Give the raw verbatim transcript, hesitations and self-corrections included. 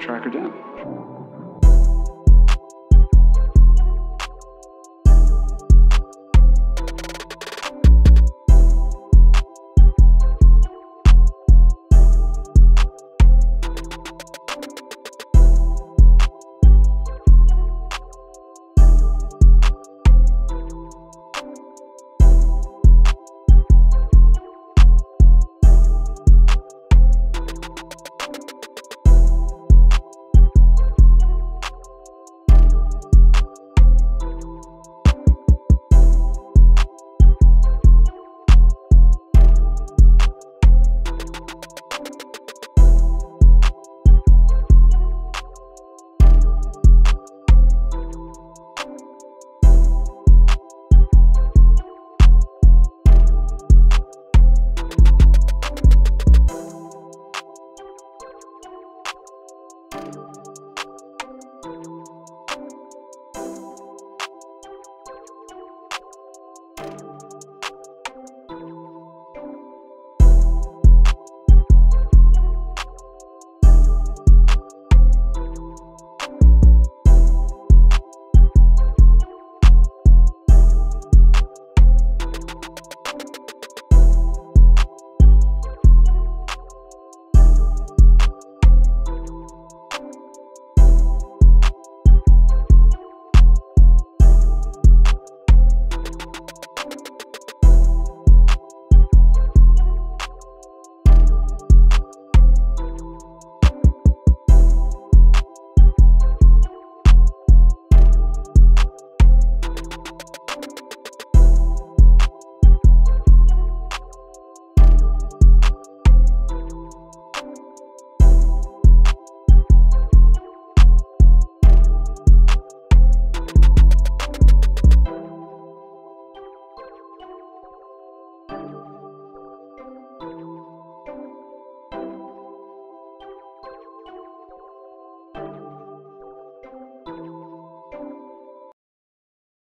track her down.